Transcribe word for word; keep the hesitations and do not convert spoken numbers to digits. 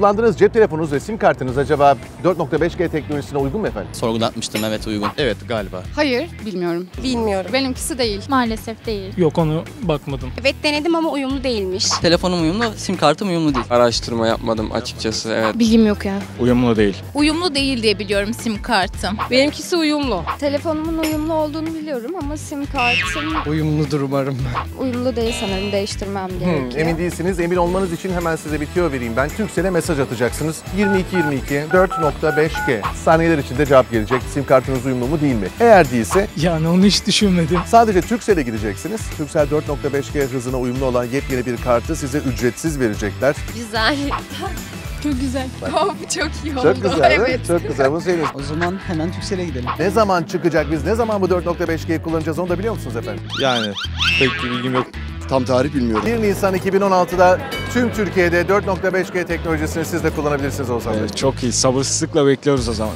Kullandığınız cep telefonunuz ve sim kartınız acaba dört nokta beş G teknolojisine uygun mu efendim? Sorgulatmıştım, evet uygun. Evet galiba. Hayır, bilmiyorum. Bilmiyorum. Benimkisi değil. Maalesef değil. Yok, onu bakmadım. Evet denedim ama uyumlu değilmiş. Telefonum uyumlu, sim kartım uyumlu değil. Araştırma yapmadım açıkçası, evet. Bilgim yok ya. Uyumlu değil. Uyumlu değil diye biliyorum sim kartım. Benimkisi uyumlu. Telefonumun uyumlu olduğunu biliyorum ama sim kartım... Uyumludur umarım. Uyumlu değil sanırım, değiştirmem gerekiyor. Hmm, emin değilsiniz, emin olmanız için hemen size bir tüyo vereyim ben. Turkcell'e mesaj atacaksınız. yirmi iki yirmi iki dört nokta beş G. Saniyeler içinde cevap gelecek. Sim kartınız uyumlu mu değil mi? Eğer değilse... Yani onu hiç düşünmedim. Sadece Turkcell'e gideceksiniz. Turkcell dört nokta beş G hızına uyumlu olan yepyeni bir kartı size ücretsiz verecekler. Güzel. Çok güzel. Oh, çok iyi oldu. Çok güzel, evet. Çok güzel. Bunu seviyoruz. O zaman hemen Turkcell'e gidelim. Ne zaman çıkacak biz? Ne zaman bu dört nokta beş G'yi kullanacağız? Onu da biliyor musunuz efendim? Yani pek bir bilgim yok. Tam tarih bilmiyorum. bir Nisan iki bin on altı'da tüm Türkiye'de dört nokta beş G teknolojisini siz de kullanabilirsiniz o zaman. Evet, çok iyi. Sabırsızlıkla bekliyoruz o zaman.